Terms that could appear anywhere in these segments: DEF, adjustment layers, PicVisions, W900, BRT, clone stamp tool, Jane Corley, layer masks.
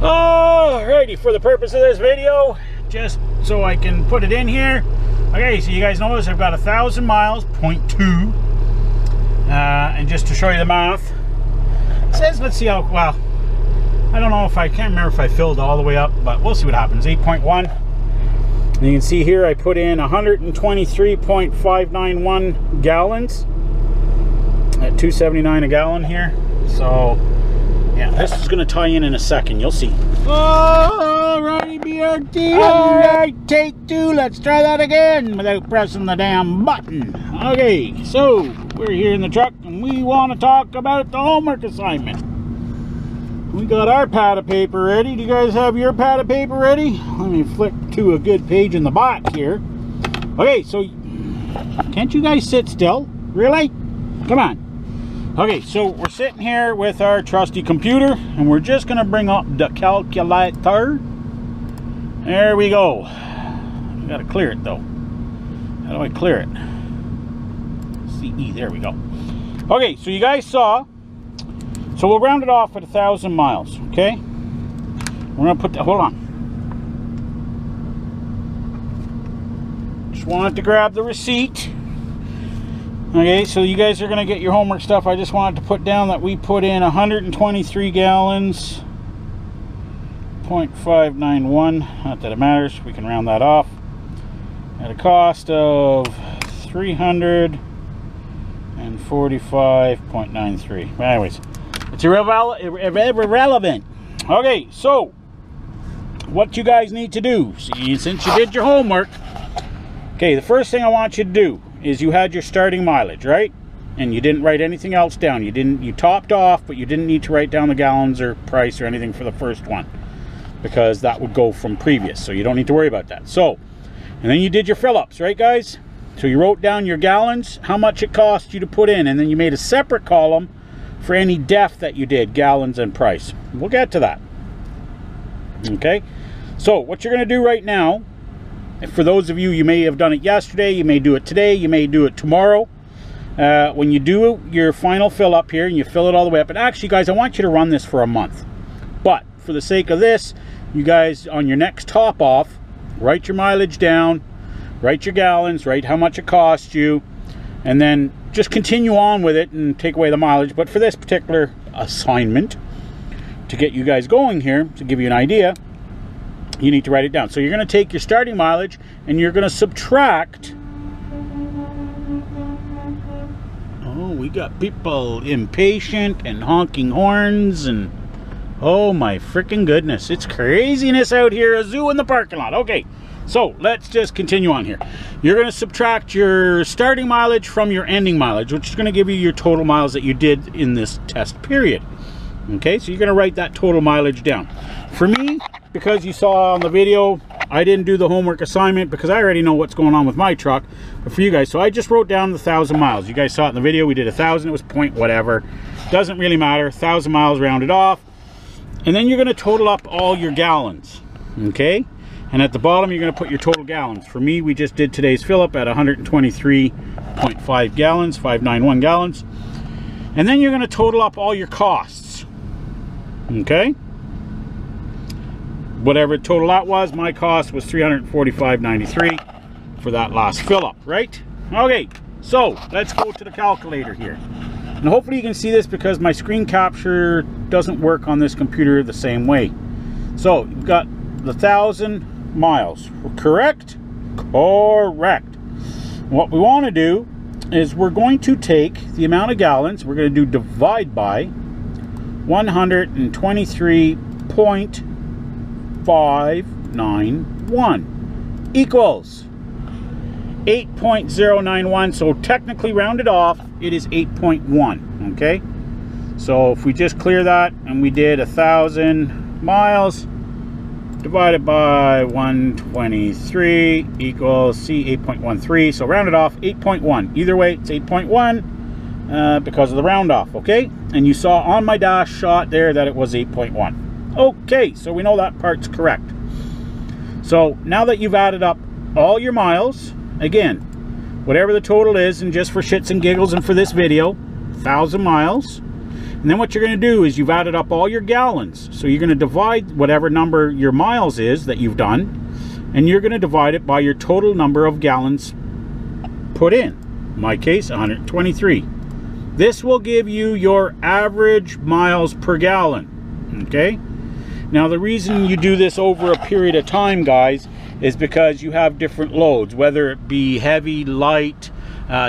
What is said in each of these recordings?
Alrighty, for the purpose of this video, just so I can put it in here. Okay, so you guys notice I've got 1,000 miles, 0.2. And just to show you the math, it says, let's see how, well, I don't know if I can't remember if I filled all the way up, but we'll see what happens. 8.1. And you can see here I put in 123.591 gallons at $2.79 a gallon here. So yeah, this is gonna tie in a second, you'll see. Alrighty, BRT. Alright, take two. Let's try that again without pressing the damn button. Okay, so we're here in the truck and we want to talk about the homework assignment. We got our pad of paper ready. Do you guys have your pad of paper ready? Let me flick to a good page in the box here. Okay, so can't you guys sit still? Really? Come on. Okay, so we're sitting here with our trusty computer and we're just gonna bring up the calculator. There we go. I gotta clear it though. How do I clear it? CE, there we go. Okay, so you guys saw. So we'll round it off at 1,000 miles, okay? We're gonna put that, hold on. Just wanted to grab the receipt. Okay, so you guys are gonna get your homework stuff. I just wanted to put down that we put in 123 gallons, 0.591, not that it matters, we can round that off. At a cost of 345.93. Anyways. It's irrelevant. Okay, so what you guys need to do, see, since you did your homework, okay, the first thing I want you to do is you had your starting mileage, right? And you didn't write anything else down. You topped off, but you didn't need to write down the gallons or price or anything for the first one because that would go from previous, so you don't need to worry about that. So, and then you did your fill-ups, right, guys? So you wrote down your gallons, how much it cost you to put in, and then you made a separate column for any def that you did, gallons and price. We'll get to that. Okay, so what you're going to do right now, for those of you may have done it yesterday, you may do it today, you may do it tomorrow, when you do your final fill up here and you fill it all the way up, and actually guys, I want you to run this for a month, but for the sake of this, you guys on your next top off, write your mileage down, write your gallons, write how much it cost you, and then just continue on with it and take away the mileage. But for this particular assignment, to get you guys going here, to give you an idea, you need to write it down. So you're going to take your starting mileage and you're going to subtract. Oh, we got people impatient and honking horns and oh my freaking goodness, it's craziness out here, a zoo in the parking lot. Okay, so let's just continue on here. You're going to subtract your starting mileage from your ending mileage, which is going to give you your total miles that you did in this test period. Okay, so you're going to write that total mileage down. For me, because you saw on the video, I didn't do the homework assignment because I already know what's going on with my truck. But for you guys, so I just wrote down the 1,000 miles. You guys saw it in the video, we did 1,000, it was point whatever. Doesn't really matter, 1,000 miles rounded off. And then you're going to total up all your gallons, okay? And at the bottom, you're going to put your total gallons. For me, we just did today's fill-up at 123.5 gallons, 591 gallons. And then you're going to total up all your costs. Okay? Whatever total that was, my cost was $345.93 for that last fill-up, right? Okay, so let's go to the calculator here. And hopefully you can see this because my screen capture doesn't work on this computer the same way. So, you've got the 1,000 miles, correct? Correct. What we want to do is we're going to take the amount of gallons, we're going to do divide by 123.591 equals 8.091. So technically rounded off, it is 8.1. Okay, so if we just clear that and we did 1,000 miles divided by 123 equals C 8.13. So rounded off, 8.1. Either way, it's 8.1 because of the round off, okay? And you saw on my dash shot there that it was 8.1. Okay, so we know that part's correct. So now that you've added up all your miles, again, whatever the total is, and just for shits and giggles and for this video, 1,000 miles. And then what you're going to do is you've added up all your gallons. So you're going to divide whatever number your miles is that you've done, and you're going to divide it by your total number of gallons put in. In my case, 123. This will give you your average miles per gallon. Okay? Now the reason you do this over a period of time, guys, is because you have different loads, whether it be heavy, light,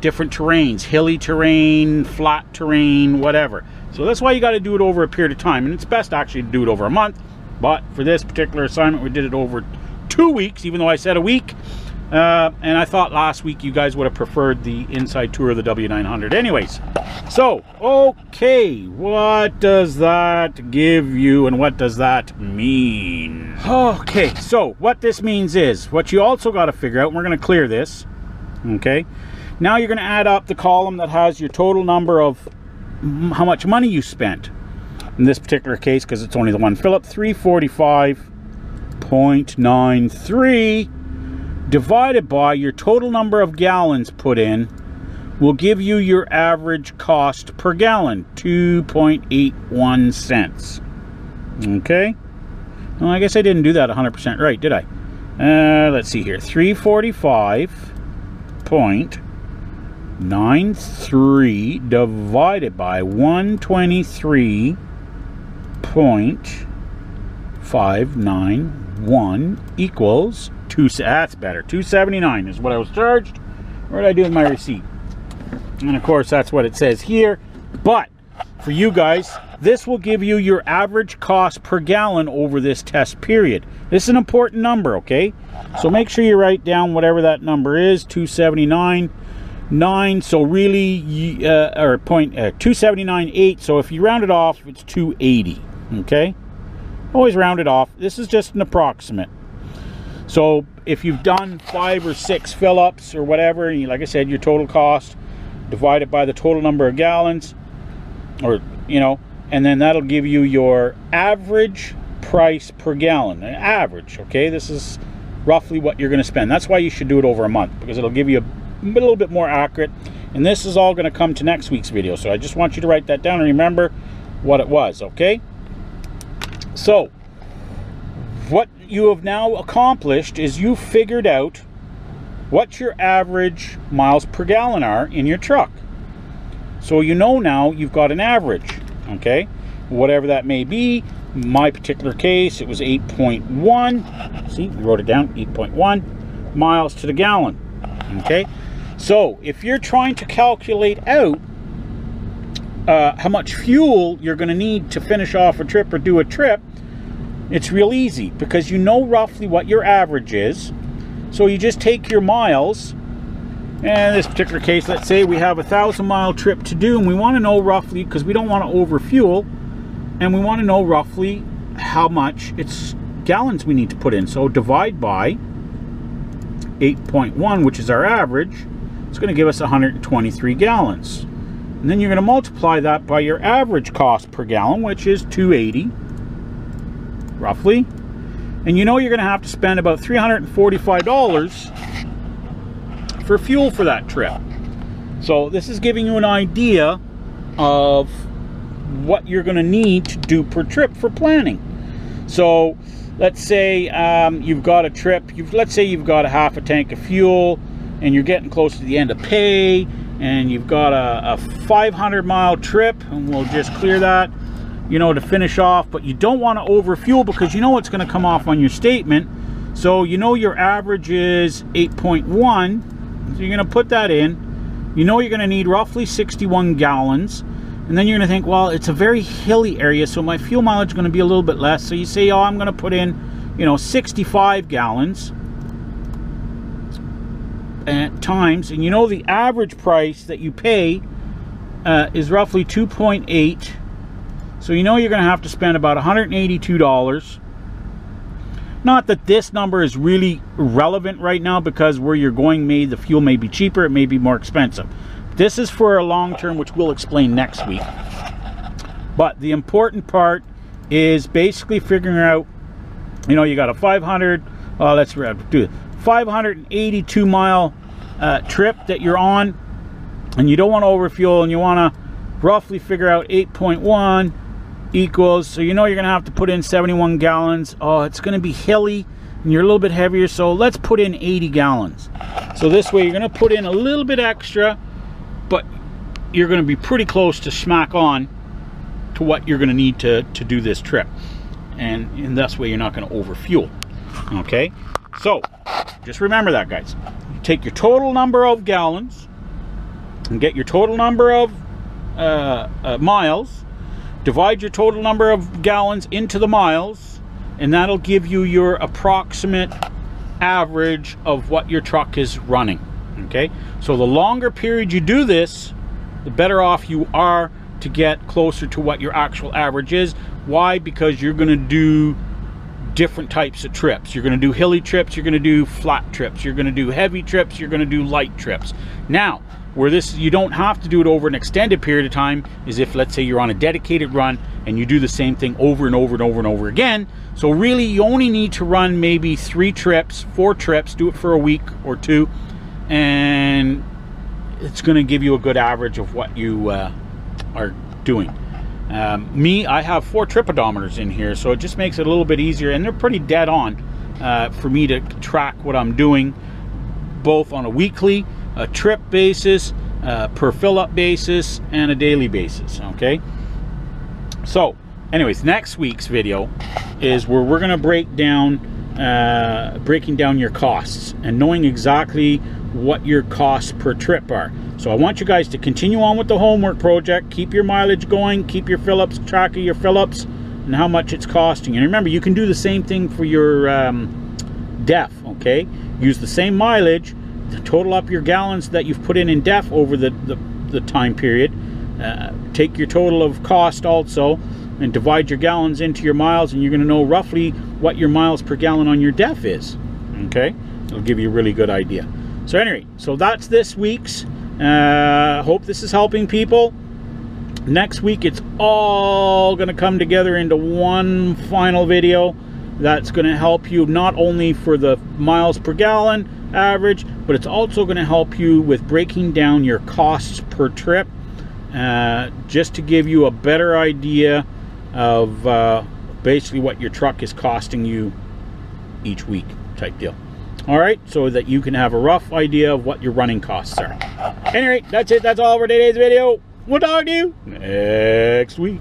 different terrains, hilly terrain, flat terrain, whatever. So that's why you got to do it over a period of time, and it's best actually to do it over a month, but for this particular assignment we did it over 2 weeks, even though I said a week, and I thought last week you guys would have preferred the inside tour of the W900 anyways. So okay, what does that give you and what does that mean? Okay, so what this means is what you also got to figure out, and we're going to clear this. Okay, now you're going to add up the column that has your total number of how much money you spent in this particular case, because it's only the one fill up, 345.93 divided by your total number of gallons put in will give you your average cost per gallon, 2.81 cents. Okay, well, I guess I didn't do that 100% right, did I? Let's see here, 345.93 divided by 123.591 equals 2. That's better. 279 is what I was charged. What did I do with my receipt? And of course that's what it says here. But for you guys, this will give you your average cost per gallon over this test period. This is an important number, okay? So make sure you write down whatever that number is, 279.9. So really, or 279.8. So if you round it off, it's 280. Okay, always round it off. This is just an approximate. So if you've done 5 or 6 fill-ups or whatever, and you, like I said, your total cost divided by the total number of gallons, or you know, and then that'll give you your average price per gallon, an average. Okay, this is roughly what you're going to spend. That's why you should do it over a month, because it'll give you a little bit more accurate. And this is all going to come to next week's video, so I just want you to write that down and remember what it was. Okay, so what you have now accomplished is you figured out what your average miles per gallon are in your truck. So you know now you've got an average, okay, whatever that may be. In my particular case, it was 8.1. see, we wrote it down, 8.1 miles to the gallon. Okay, so if you're trying to calculate out how much fuel you're going to need to finish off a trip or do a trip, it's real easy, because you know roughly what your average is. So you just take your miles, and in this particular case, let's say we have a 1,000-mile trip to do, and we want to know roughly, because we don't want to overfuel, and we want to know roughly how much it's gallons we need to put in. So divide by 8.1, which is our average. It's going to give us 123 gallons. And then you're going to multiply that by your average cost per gallon, which is 280 roughly. And you know you're going to have to spend about $345 for fuel for that trip. So this is giving you an idea of what you're going to need to do per trip for planning. So let's say you've got a trip, let's say you've got a half a tank of fuel and you're getting close to the end of pay, and you've got a 500-mile trip, and we'll just clear that, you know, to finish off. But you don't want to overfuel, because you know what's going to come off on your statement. So you know your average is 8.1, so you're going to put that in. You know you're going to need roughly 61 gallons. And then you're going to think, well, it's a very hilly area, so my fuel mileage is going to be a little bit less. So you say, oh, I'm going to put in, you know, 65 gallons at times. And you know the average price that you pay is roughly 2.8. So you know you're going to have to spend about $182. Not that this number is really relevant right now, because where you're going, may the fuel may be cheaper, it may be more expensive. This is for a long term, which we'll explain next week. But the important part is basically figuring out, you know, you got a 582 mile trip that you're on, and you don't want to overfuel, and you want to roughly figure out 8.1 equals, so you know you're gonna have to put in 71 gallons. Oh, it's gonna be hilly and you're a little bit heavier, so let's put in 80 gallons. So this way you're gonna put in a little bit extra, but you're gonna be pretty close to smack on to what you're gonna need to do this trip. And that's way you're not gonna overfuel, okay? So just remember that, guys. You take your total number of gallons and get your total number of miles, divide your total number of gallons into the miles, and that'll give you your approximate average of what your truck is running, okay? So the longer period you do this, the better off you are to get closer to what your actual average is. Why? Because you're gonna do different types of trips. You're going to do hilly trips, you're going to do flat trips, you're going to do heavy trips, you're going to do light trips. Now, where this, you don't have to do it over an extended period of time, is if, let's say, you're on a dedicated run and you do the same thing over and over and over and over again. So really you only need to run maybe 3 trips, 4 trips, do it for a week or two, and it's going to give you a good average of what you are doing. Me, I have 4 trip odometers in here, so it just makes it a little bit easier, and they're pretty dead on for me to track what I'm doing, both on a weekly, a trip basis, per fill-up basis, and a daily basis, okay? So, anyways, next week's video is where we're going to break down, your costs and knowing exactly what your costs per trip are. So I want you guys to continue on with the homework project. Keep your mileage going, keep your fill-ups, track of your fill-ups and how much it's costing. And remember, you can do the same thing for your DEF, okay? Use the same mileage to total up your gallons that you've put in DEF over the time period. Take your total of cost also and divide your gallons into your miles, and you're gonna know roughly what your miles per gallon on your DEF is, okay? It'll give you a really good idea. So anyway, so that's this week's. Hope this is helping people. Next week it's all going to come together into one final video that's going to help you not only for the miles per gallon average, but it's also going to help you with breaking down your costs per trip, just to give you a better idea of basically what your truck is costing you each week type deal. All right, so that you can have a rough idea of what your running costs are. Anyway, that's it. That's all for today's video. We'll talk to you next week.